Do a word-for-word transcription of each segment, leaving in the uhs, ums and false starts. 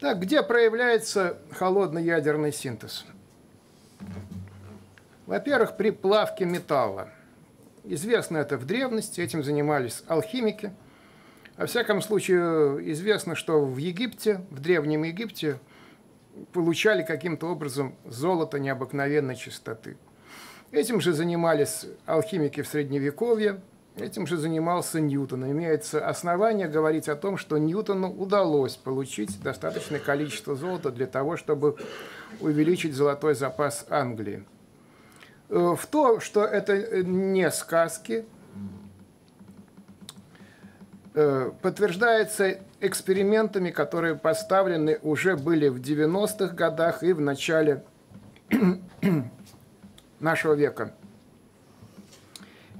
Так, где проявляется холодноядерный синтез? Во-первых, при плавке металла. Известно это в древности, этим занимались алхимики. Во всяком случае, известно, что в Египте, в Древнем Египте, получали каким-то образом золото необыкновенной чистоты. Этим же занимались алхимики в Средневековье, этим же занимался Ньютон. Имеется основание говорить о том, что Ньютону удалось получить достаточное количество золота для того, чтобы увеличить золотой запас Англии. В то, что это не сказки, подтверждается экспериментами, которые поставлены уже были в девяностых годах и в начале нашего века.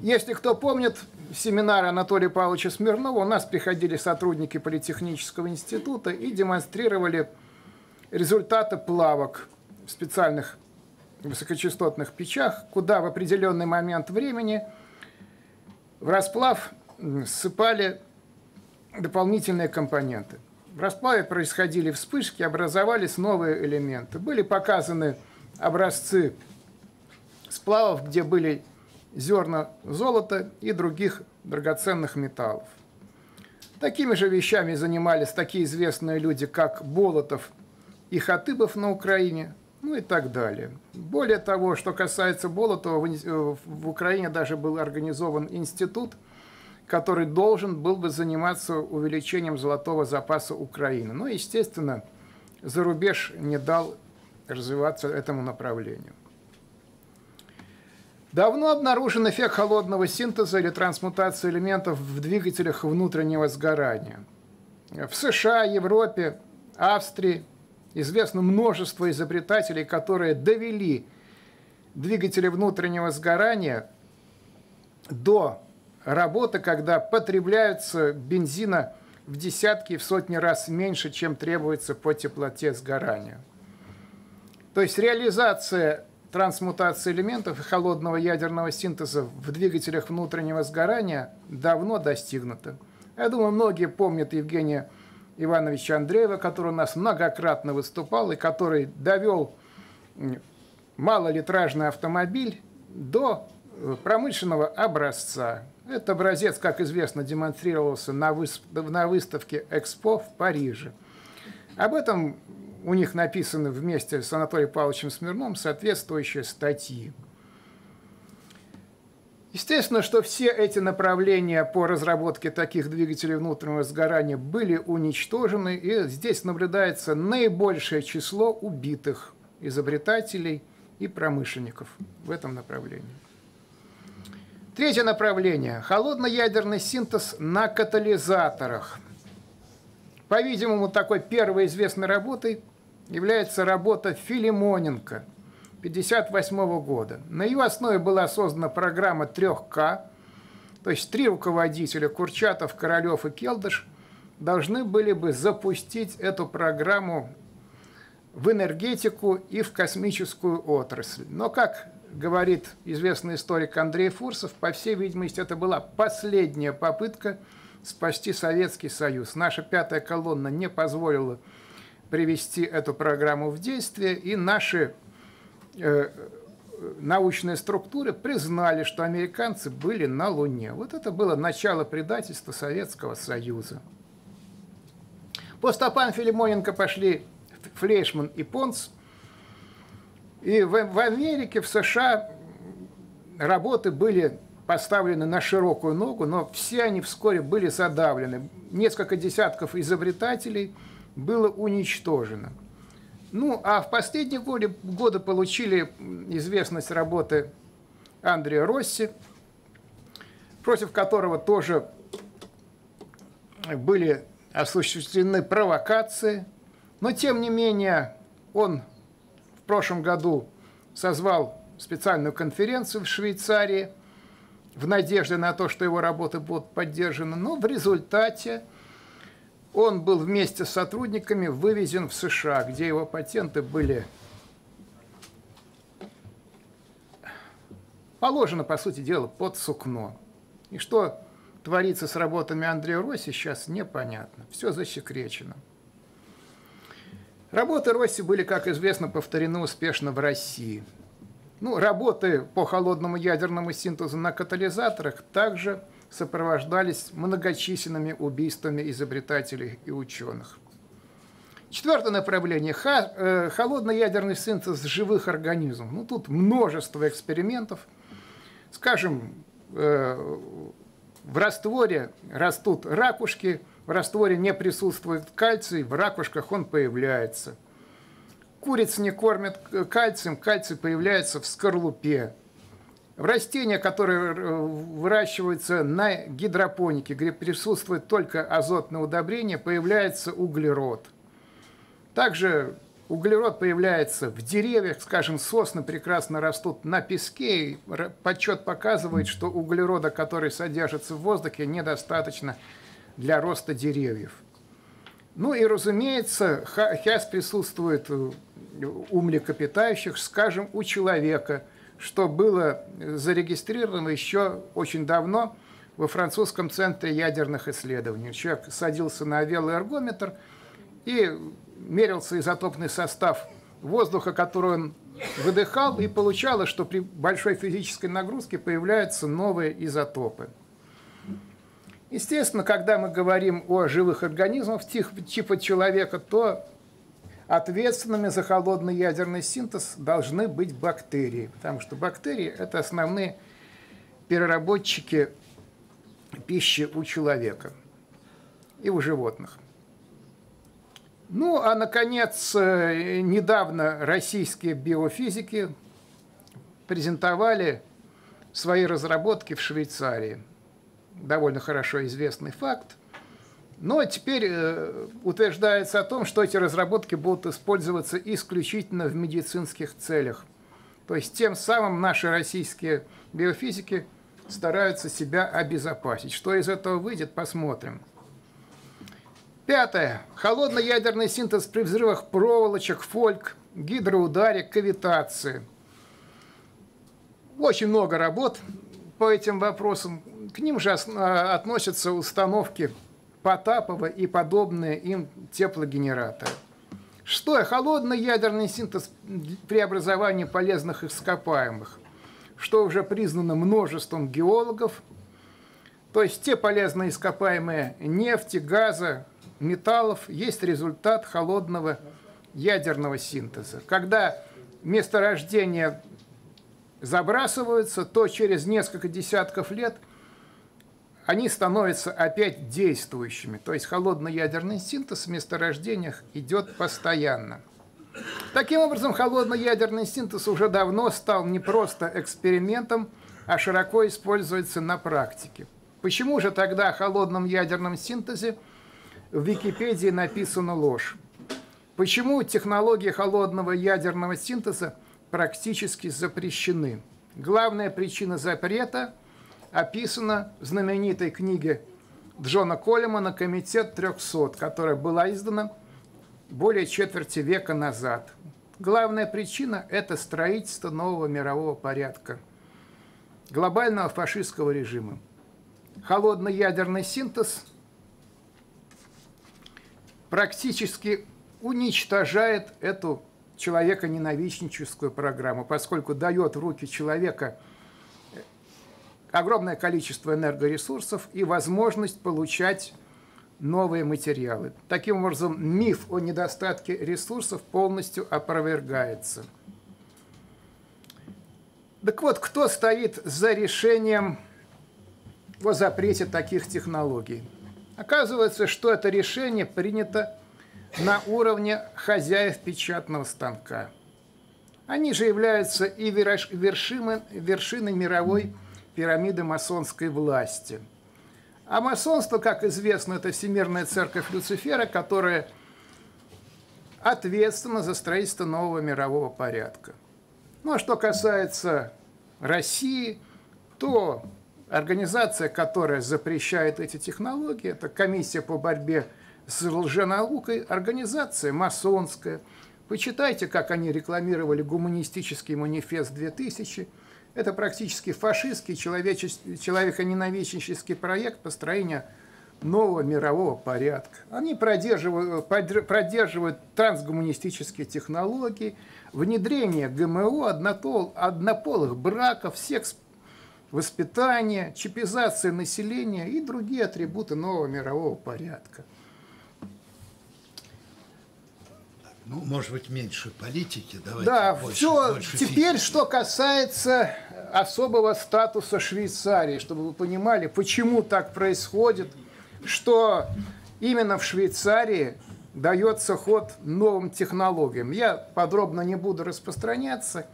Если кто помнит семинары Анатолия Павловича Смирнова, у нас приходили сотрудники Политехнического института и демонстрировали результаты плавок в специальных высокочастотных печах, куда в определенный момент времени в расплав ссыпали дополнительные компоненты. В расплаве происходили вспышки, образовались новые элементы. Были показаны образцы сплавов, где были зерна золота и других драгоценных металлов. Такими же вещами занимались такие известные люди, как Болотов и Хатыбов на Украине, ну и так далее. Более того, что касается Болотова, в Украине даже был организован институт, который должен был бы заниматься увеличением золотого запаса Украины. Но, естественно, зарубеж не дал развиваться этому направлению. Давно обнаружен эффект холодного синтеза или трансмутации элементов в двигателях внутреннего сгорания. В США, Европе, Австрии известно множество изобретателей, которые довели двигатели внутреннего сгорания до работы, когда потребляются бензина в десятки и в сотни раз меньше, чем требуется по теплоте сгорания. То есть реализация трансмутации элементов и холодного ядерного синтеза в двигателях внутреннего сгорания давно достигнута. Я думаю, многие помнят Евгения Ивановича Андреева, который у нас многократно выступал и который довел малолитражный автомобиль до промышленного образца. Этот образец, как известно, демонстрировался на выставке Экспо в Париже. Об этом у них написаны вместе с Анатолием Павловичем Смирновым соответствующие статьи. Естественно, что все эти направления по разработке таких двигателей внутреннего сгорания были уничтожены, и здесь наблюдается наибольшее число убитых изобретателей и промышленников в этом направлении. Третье направление – холодноядерный синтез на катализаторах. По-видимому, такой первой известной работой является работа Филимоненко тысяча девятьсот пятьдесят восьмого года. На ее основе была создана программа три К, то есть три руководителя – Курчатов, Королев и Келдыш – должны были бы запустить эту программу в энергетику и в космическую отрасль. Но, как говорит известный историк Андрей Фурсов, по всей видимости, это была последняя попытка спасти Советский Союз. Наша пятая колонна не позволила привести эту программу в действие, и наши э, научные структуры признали, что американцы были на Луне. Вот это было начало предательства Советского Союза. По стопам Филимоненко пошли Флешман и Понц. И в, в Америке, в США работы были поставлены на широкую ногу, но все они вскоре были задавлены. Несколько десятков изобретателей было уничтожено. Ну, а в последние годы, годы получили известность работы Андрея Росси, против которого тоже были осуществлены провокации. Но, тем не менее, он в прошлом году созвал специальную конференцию в Швейцарии, в надежде на то, что его работы будут поддержаны, но в результате он был вместе с сотрудниками вывезен в США, где его патенты были положены, по сути дела, под сукно. И что творится с работами Андрея Росси, сейчас непонятно. Все засекречено. Работы Росси были, как известно, повторены успешно в России. Ну, работы по холодному ядерному синтезу на катализаторах также сопровождались многочисленными убийствами изобретателей и ученых. Четвертое направление – холодный ядерный синтез живых организмов. Ну, тут множество экспериментов. Скажем, в растворе растут ракушки, в растворе не присутствует кальций, в ракушках он появляется. Куриц не кормят кальцием, кальций появляется в скорлупе. Растения, которые выращиваются на гидропонике, где присутствует только азотное удобрение, появляется углерод. Также углерод появляется в деревьях, скажем, сосны прекрасно растут на песке, и подсчет показывает, что углерода, который содержится в воздухе, недостаточно для роста деревьев. Ну и, разумеется, хяз присутствует у млекопитающих, скажем, у человека, что было зарегистрировано еще очень давно во французском центре ядерных исследований. Человек садился на велоэргометр и мерился изотопный состав воздуха, который он выдыхал, и получалось, что при большой физической нагрузке появляются новые изотопы. Естественно, когда мы говорим о живых организмах типа человека, то ответственными за холодный ядерный синтез должны быть бактерии, потому что бактерии – это основные переработчики пищи у человека и у животных. Ну, а, наконец, недавно российские биофизики презентовали свои разработки в Швейцарии. Довольно хорошо известный факт. Но теперь э, утверждается о том, что эти разработки будут использоваться исключительно в медицинских целях. То есть тем самым наши российские биофизики стараются себя обезопасить. Что из этого выйдет, посмотрим. Пятое. Холодный ядерный синтез при взрывах проволочек, фольг, гидроударе, кавитации. Очень много работ по этим вопросам. К ним же относятся установки Потапова и подобные им теплогенераторы. Шестое. Холодный ядерный синтез преобразования полезных ископаемых, что уже признано множеством геологов. То есть те полезные ископаемые нефти, газа, металлов есть результат холодного ядерного синтеза. Когда месторождения забрасываются, то через несколько десятков лет они становятся опять действующими. То есть холодный ядерный синтез в месторождениях идет постоянно. Таким образом, холодный ядерный синтез уже давно стал не просто экспериментом, а широко используется на практике. Почему же тогда о холодном ядерном синтезе в Википедии написана ложь? Почему технологии холодного ядерного синтеза практически запрещены? Главная причина запрета описана в знаменитой книге Джона Коллемана «Комитет трёхсот», которая была издана более четверти века назад. Главная причина – это строительство нового мирового порядка, глобального фашистского режима. Холодный ядерный синтез практически уничтожает эту человеконенавистническую программу, поскольку дает в руки человека огромное количество энергоресурсов и возможность получать новые материалы. Таким образом, миф о недостатке ресурсов полностью опровергается. Так вот, кто стоит за решением о запрете таких технологий? Оказывается, что это решение принято на уровне хозяев печатного станка. Они же являются и вершиной мировой пирамиды масонской власти. А масонство, как известно, это Всемирная Церковь Люцифера, которая ответственна за строительство нового мирового порядка. Ну а что касается России, то организация, которая запрещает эти технологии, это Комиссия по борьбе с лженаукой, организация масонская. Почитайте, как они рекламировали гуманистический манифест две тысячи. Это практически фашистский, человеконенавистнический проект построения нового мирового порядка. Они продерживают, продерживают трансгуманистические технологии, внедрение ГМО, однополых браков, секс, воспитание, чипизация населения и другие атрибуты нового мирового порядка. Ну, может быть, меньше политики, давайте да, больше, все. Больше теперь, физики. Что касается особого статуса Швейцарии, чтобы вы понимали, почему так происходит, что именно в Швейцарии дается ход новым технологиям. Я подробно не буду распространяться.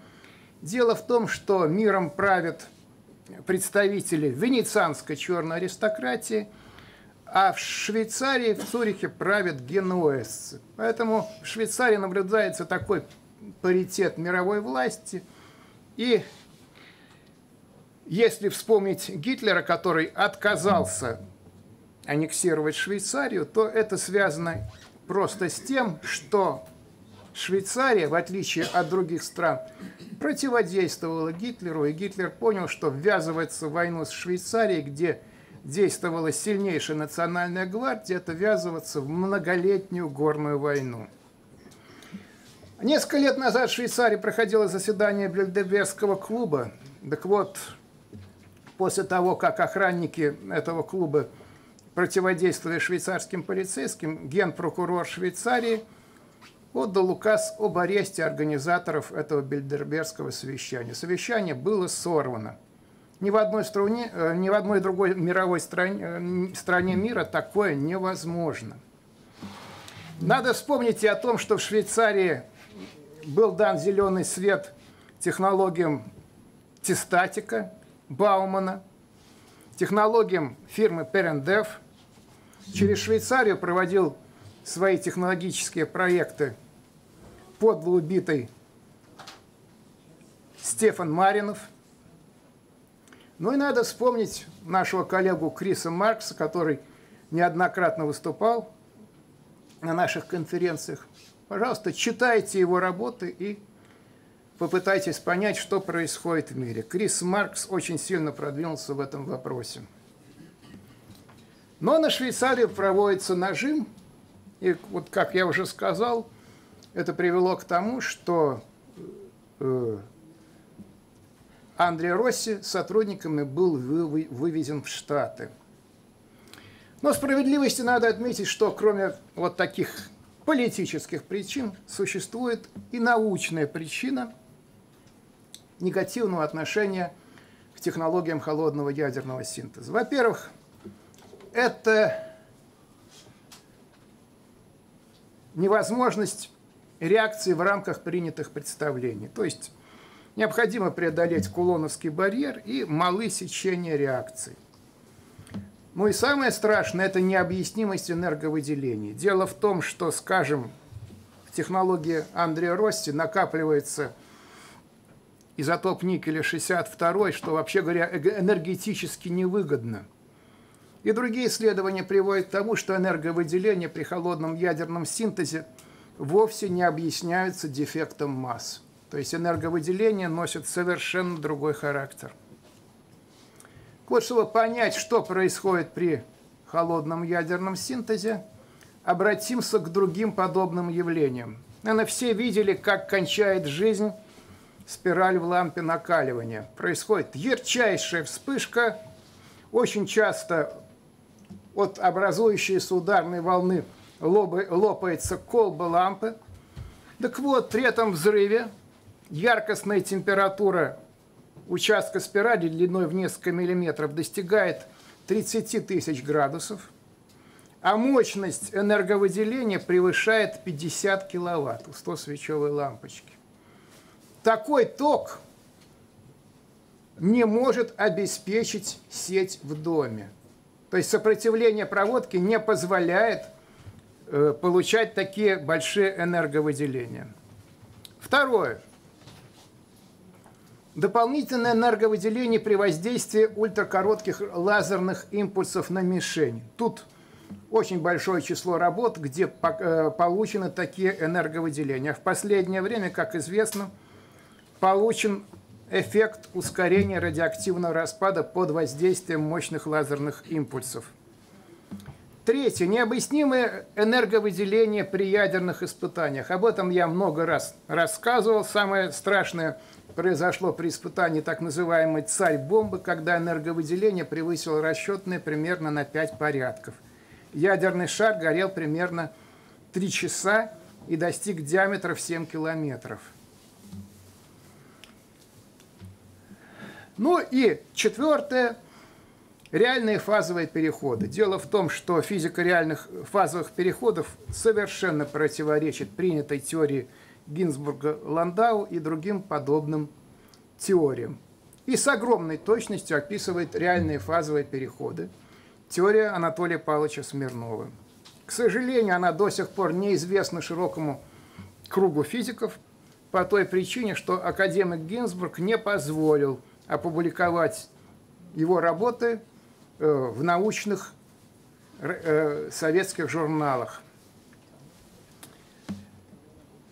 Дело в том, что миром правят представители венецианской черной аристократии, а в Швейцарии, в Цюрихе, правят генуэзцы. Поэтому в Швейцарии наблюдается такой паритет мировой власти. И если вспомнить Гитлера, который отказался аннексировать Швейцарию, то это связано просто с тем, что Швейцария, в отличие от других стран, противодействовала Гитлеру. И Гитлер понял, что ввязывается в войну с Швейцарией, где действовала сильнейшая национальная гвардия, это ввязываться в многолетнюю горную войну. Несколько лет назад в Швейцарии проходило заседание Бельдеберского клуба. Так вот, после того, как охранники этого клуба противодействовали швейцарским полицейским, генпрокурор Швейцарии отдал указ об аресте организаторов этого Бельдеберского совещания. Совещание было сорвано. Ни в одной стране, ни в одной другой мировой стране, стране мира такое невозможно. Надо вспомнить и о том, что в Швейцарии был дан зеленый свет технологиям Тестатика, Баумана, технологиям фирмы Перендеф. Через Швейцарию проводил свои технологические проекты подло убитый Стефан Маринов. Ну и надо вспомнить нашего коллегу Криса Маркса, который неоднократно выступал на наших конференциях. Пожалуйста, читайте его работы и попытайтесь понять, что происходит в мире. Крис Маркс очень сильно продвинулся в этом вопросе. Но на Швейцарию проводится нажим. И вот, как я уже сказал, это привело к тому, что э, Андрей Росси сотрудниками был вывезен в Штаты. Но справедливости надо отметить, что кроме вот таких политических причин существует и научная причина негативного отношения к технологиям холодного ядерного синтеза. Во-первых, это невозможность реакции в рамках принятых представлений. То есть необходимо преодолеть кулоновский барьер и малы сечения реакций. Ну и самое страшное – это необъяснимость энерговыделения. Дело в том, что, скажем, в технологии Андрея Росси накапливается изотоп никеля шестьдесят два, что, вообще говоря, энергетически невыгодно. И другие исследования приводят к тому, что энерговыделение при холодном ядерном синтезе вовсе не объясняется дефектом масс. То есть энерговыделение носит совершенно другой характер. Вот чтобы понять, что происходит при холодном ядерном синтезе, обратимся к другим подобным явлениям. Наверное, все видели, как кончает жизнь спираль в лампе накаливания. Происходит ярчайшая вспышка, очень часто от образующейся ударной волны лопается колба лампы. Так вот, при этом взрыве яркостная температура участка спирали длиной в несколько миллиметров достигает тридцати тысяч градусов, а мощность энерговыделения превышает пятьдесят киловатт у сто свечевой лампочки. Такой ток не может обеспечить сеть в доме. То есть сопротивление проводки не позволяет э, получать такие большие энерговыделения. Второе. Дополнительное энерговыделение при воздействии ультракоротких лазерных импульсов на мишень. Тут очень большое число работ, где получены такие энерговыделения. В последнее время, как известно, получен эффект ускорения радиоактивного распада под воздействием мощных лазерных импульсов. Третье. Необъяснимое энерговыделение при ядерных испытаниях. Об этом я много раз рассказывал. Самое страшное произошло при испытании так называемой «царь-бомбы», когда энерговыделение превысило расчетное примерно на пять порядков. Ядерный шар горел примерно три часа и достиг диаметра в семь километров. Ну и четвертое. Реальные фазовые переходы. Дело в том, что физика реальных фазовых переходов совершенно противоречит принятой теории Гинзбурга, Ландау и другим подобным теориям. И с огромной точностью описывает реальные фазовые переходы теория Анатолия Павловича Смирнова. К сожалению, она до сих пор неизвестна широкому кругу физиков по той причине, что академик Гинзбург не позволил опубликовать его работы в научных советских журналах.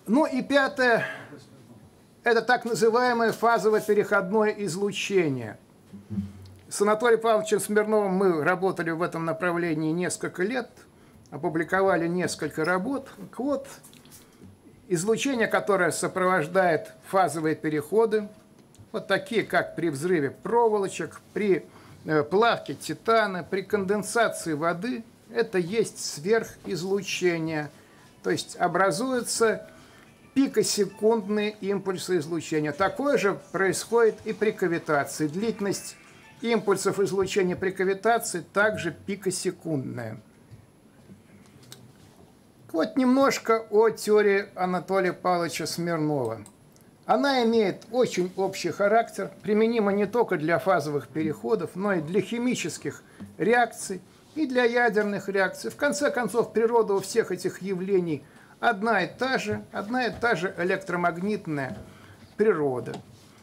Ну и пятое, это так называемое фазово-переходное излучение. С Анатолием Павловичем Смирновым мы работали в этом направлении несколько лет, опубликовали несколько работ. Вот излучение, которое сопровождает фазовые переходы, вот такие, как при взрыве проволочек, при плавке титана, при конденсации воды, это есть сверхизлучение. То есть образуются пикосекундные импульсы излучения. Такое же происходит и при кавитации. Длительность импульсов излучения при кавитации также пикосекундная. Вот немножко о теории Анатолия Павловича Смирнова. Она имеет очень общий характер, применима не только для фазовых переходов, но и для химических реакций и для ядерных реакций. В конце концов, природа у всех этих явлений одна и та же, одна и та же электромагнитная природа.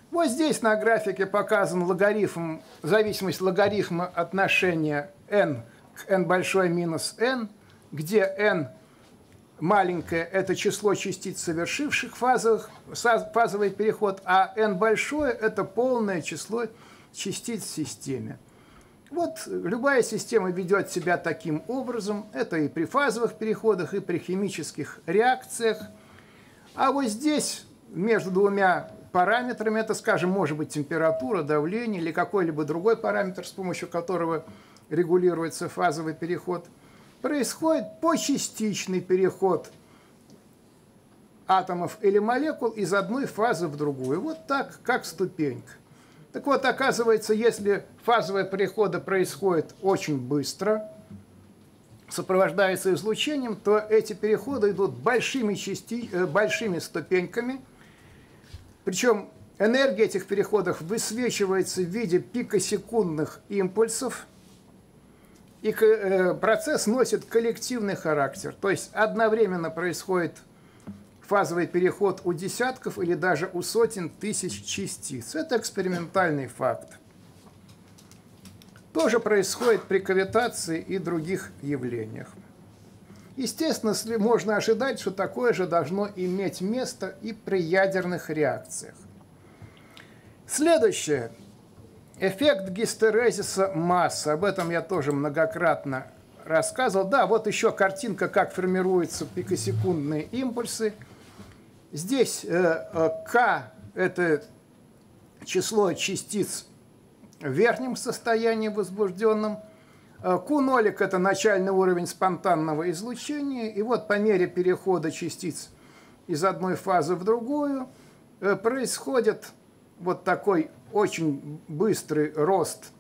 Вот здесь на графике показан логарифм, зависимость логарифма отношения n к n большой минус n, где n маленькое – это число частиц, совершивших фазовых, фазовый переход, а n большое – это полное число частиц в системе. Вот любая система ведет себя таким образом. Это и при фазовых переходах, и при химических реакциях. А вот здесь между двумя параметрами – это, скажем, может быть температура, давление или какой-либо другой параметр, с помощью которого регулируется фазовый переход – происходит почастичный переход атомов или молекул из одной фазы в другую. Вот так, как ступенька. Так вот, оказывается, если фазовые переходы происходят очень быстро, сопровождаются излучением, то эти переходы идут большими, части... большими ступеньками. Причем энергия этих переходов высвечивается в виде пикосекундных импульсов. И процесс носит коллективный характер. То есть одновременно происходит фазовый переход у десятков или даже у сотен тысяч частиц. Это экспериментальный факт. Тоже происходит при кавитации и других явлениях. Естественно, можно ожидать, что такое же должно иметь место и при ядерных реакциях. Следующее. Эффект гистерезиса массы. Об этом я тоже многократно рассказывал. Да, вот еще картинка, как формируются пикосекундные импульсы. Здесь К – это число частиц в верхнем состоянии возбужденном. Q ноль – это начальный уровень спонтанного излучения. И вот по мере перехода частиц из одной фазы в другую происходит вот такой очень быстрый рост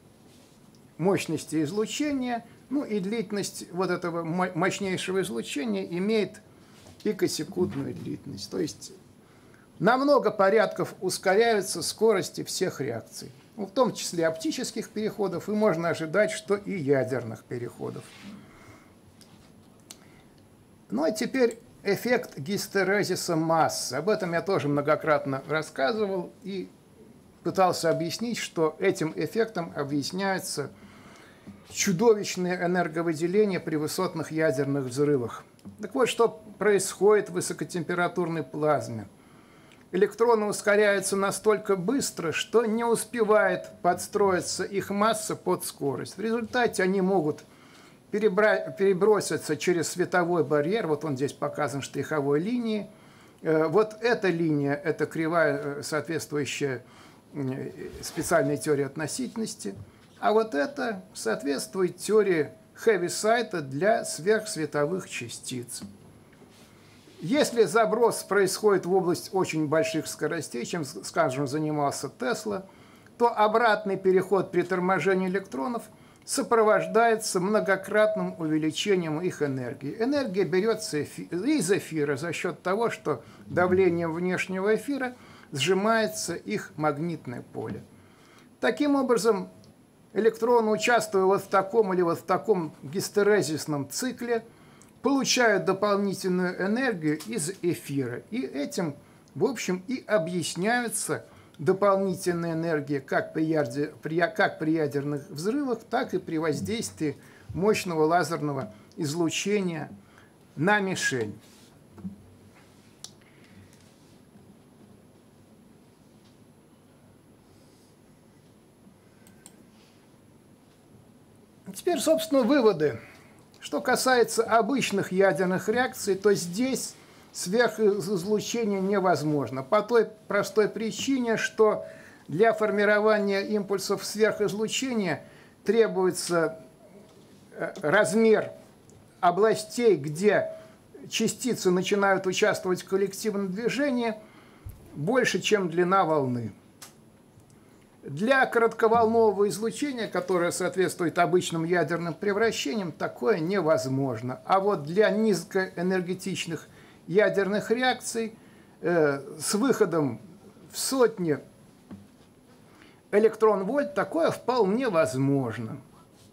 мощности излучения, ну и длительность вот этого мощнейшего излучения имеет пикосекундную длительность. То есть на много порядков ускоряются скорости всех реакций, в том числе оптических переходов, и можно ожидать, что и ядерных переходов. Ну а теперь эффект гистерезиса массы. Об этом я тоже многократно рассказывал и пытался объяснить, что этим эффектом объясняется чудовищное энерговыделение при высотных ядерных взрывах. Так вот, что происходит в высокотемпературной плазме. Электроны ускоряются настолько быстро, что не успевает подстроиться их масса под скорость. В результате они могут перебросятся через световой барьер, вот он здесь показан штриховой линией. Вот эта линия, это кривая, соответствующая специальной теории относительности, а вот это соответствует теории Хевисайда для сверхсветовых частиц. Если заброс происходит в область очень больших скоростей, чем, скажем, занимался Тесла, то обратный переход при торможении электронов сопровождается многократным увеличением их энергии. Энергия берется из эфира за счет того, что давлением внешнего эфира сжимается их магнитное поле. Таким образом, электроны, участвуя вот в таком или вот в таком гистерезисном цикле, получают дополнительную энергию из эфира. И этим, в общем, и объясняются дополнительные энергии как при ядерных взрывах, так и при воздействии мощного лазерного излучения на мишень. Теперь, собственно, выводы. Что касается обычных ядерных реакций, то здесь сверхизлучение невозможно. По той простой причине, что для формирования импульсов сверхизлучения требуется размер областей, где частицы начинают участвовать в коллективном движении, больше, чем длина волны. Для коротковолнового излучения, которое соответствует обычным ядерным превращениям, такое невозможно. А вот для низкоэнергетичных ядерных реакций э, с выходом в сотни электрон-вольт такое вполне возможно.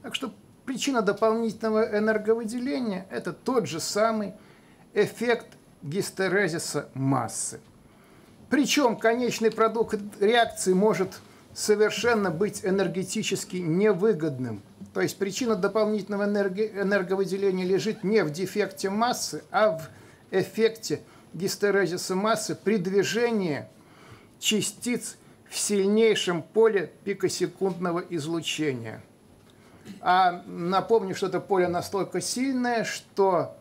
Так что причина дополнительного энерговыделения – это тот же самый эффект гистерезиса массы. Причем конечный продукт реакции может совершенно быть энергетически невыгодным. То есть причина дополнительного энерговыделения лежит не в дефекте массы, а в эффекте гистерезиса массы при движении частиц в сильнейшем поле пикосекундного излучения. А напомню, что это поле настолько сильное, что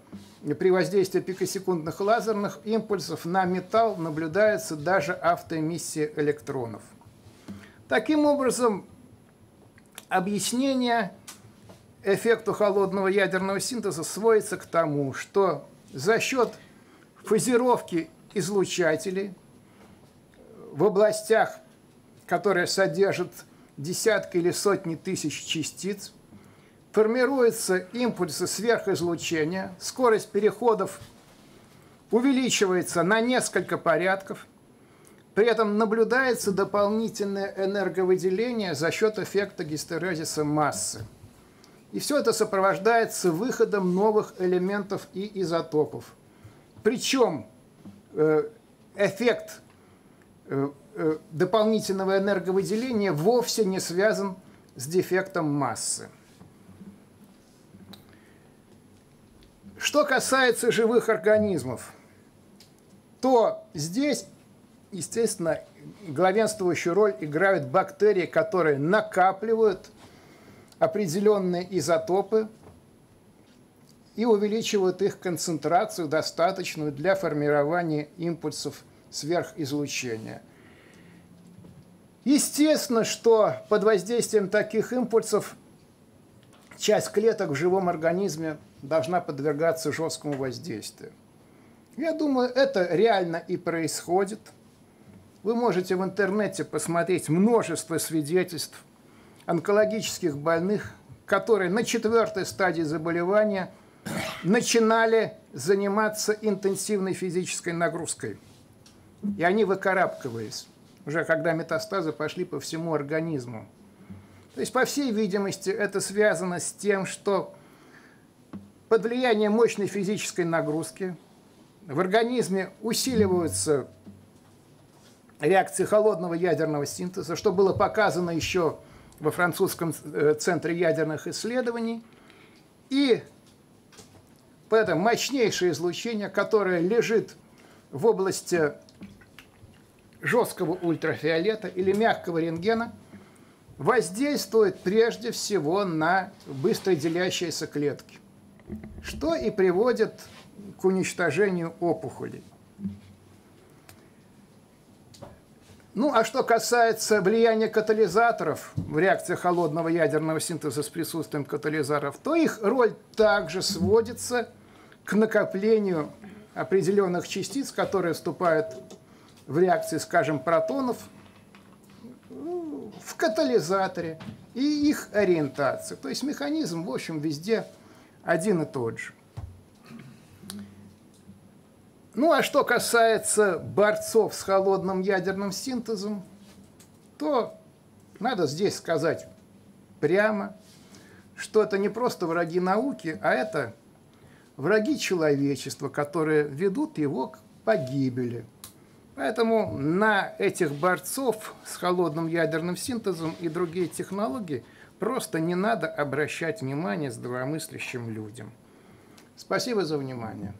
при воздействии пикосекундных лазерных импульсов на металл наблюдается даже автоэмиссия электронов. Таким образом, объяснение эффекту холодного ядерного синтеза сводится к тому, что за счет фазировки излучателей в областях, которые содержат десятки или сотни тысяч частиц, формируются импульсы сверхизлучения, скорость переходов увеличивается на несколько порядков, при этом наблюдается дополнительное энерговыделение за счет эффекта гистерезиса массы. И все это сопровождается выходом новых элементов и изотопов. Причем эффект дополнительного энерговыделения вовсе не связан с дефектом массы. Что касается живых организмов, то здесь, естественно, главенствующую роль играют бактерии, которые накапливают определенные изотопы и увеличивают их концентрацию, достаточную для формирования импульсов сверхизлучения. Естественно, что под воздействием таких импульсов часть клеток в живом организме должна подвергаться жесткому воздействию. Я думаю, это реально и происходит. Вы можете в интернете посмотреть множество свидетельств онкологических больных, которые на четвертой стадии заболевания начинали заниматься интенсивной физической нагрузкой. И они выкарабкивались, уже когда метастазы пошли по всему организму. То есть, по всей видимости, это связано с тем, что под влиянием мощной физической нагрузки в организме усиливаются реакции холодного ядерного синтеза, что было показано еще во французском центре ядерных исследований. И поэтому мощнейшее излучение, которое лежит в области жесткого ультрафиолета или мягкого рентгена, воздействует прежде всего на быстро делящиеся клетки, что и приводит к уничтожению опухолей. Ну, а что касается влияния катализаторов в реакции холодного ядерного синтеза с присутствием катализаторов, то их роль также сводится к накоплению определенных частиц, которые вступают в реакции, скажем, протонов, в катализаторе и их ориентации. То есть механизм, в общем, везде один и тот же. Ну, а что касается борцов с холодным ядерным синтезом, то надо здесь сказать прямо, что это не просто враги науки, а это враги человечества, которые ведут его к погибели. Поэтому на этих борцов с холодным ядерным синтезом и другие технологии просто не надо обращать внимание здравомыслящим людям. Спасибо за внимание.